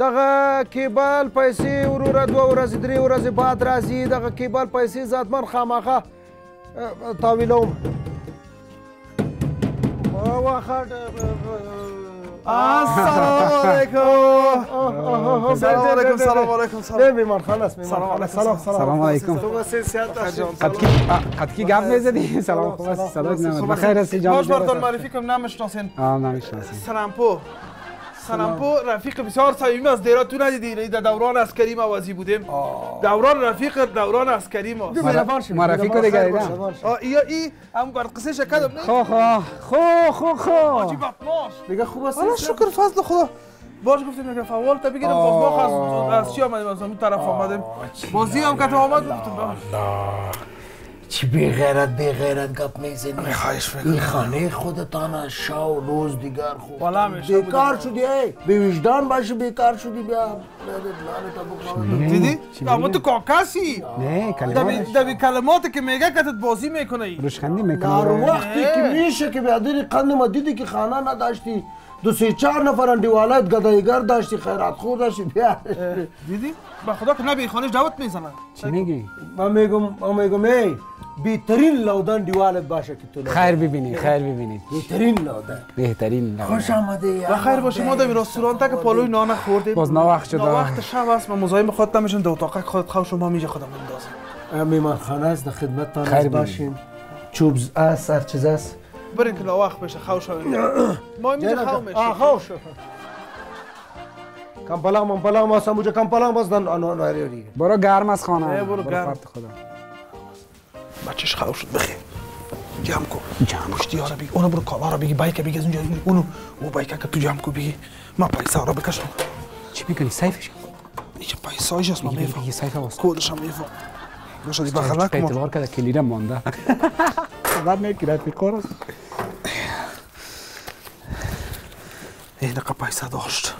دغه کیبل پیسې وروره دوه ورځې درې ورځې بعد راځي. دغه کیبل پیسې ذاتمن خامخا تاویلوم. السلام علیکم. سلام علیکم. سلام علیکم. سلام بیمار خلاص. سلام علیکم. سلام علیکم. تو بسیار قطعی گپ میزدی. سلام خلاص. سلام بخیر هستی جان. باش برتر معرفی کنم نمیشناسین. نمیشناسین. سلامپو. سلامپو رفیق بسیار صمیمی از دیرا تو ندیدی در دوران عسکری ما وازی بودیم. دوران رفیق دوران عسکری ما. ما رفیق دیگه دیدم. ای هم قصه شکدم نه. خو عجیب اطلاش. دیگه خوب است. الله شکر فضل خدا. باش گفتیم که فوال تا بگیرم باز از چی آمدیم از اون طرف آمدیم. بازی هم که تو آمد گفتم. چی بی غیرت گپ میزنی؟ خواهش میکنم. این خانه خودتان شاو روز دیگر خوب. والا میشه. بیکار شدی ای. بی وجدان باشی بیکار شدی بیا. دیدی؟ اما تو کاکاسی. نه کلمات. دبی کلماتی که میگه کتت بازی میکنی. روشخندی میکنی. در وقتی که میشه که بیادری قندم دیدی که خانه نداشتی. دو سه چهار نفران دیوالات گدایگر داشتی خیرات خود داشتی بیا دیدی؟ با خدا که نبی خانش دعوت میزنن. چی میگی؟ ما میگم ای بهترین لودن دیوالت باشه که تو خیر ببینید بهترین لودن خوش آمده یا بخیر باشه. ما در رستوران تا که پالوی نان خوردیم باز ناوقت شد. وقت شب است. ما مزاحم خودت نمیشم. دو اتاق خودت خوش ما میجه خودم اندازم. میمانخانه است. در خدمتتان باشیم. چوب است هر چیز است. برین که ناوقت بشه خوش آمده. ما میجه خوش کمپلام هستم بوجه کمپلام بازدن آنواری برو گرم از خانه برو فرد خدا بچهش خراب شد. بخیر جمع کن پشتی ها را بگی اونو برو کالا را بگی بایکه بگی از اونجا اونو او بایکه که تو جمع کن بگی من پیسه را بکشم. چی بکنی سیفش اینجا پیسه هایش هست. من میفهم کودش هم میفهم گوشدی بخلق ما اعتبار کرده کلیرم مانده خبر نیکی رفیقار هست اینقدر پیسه داشت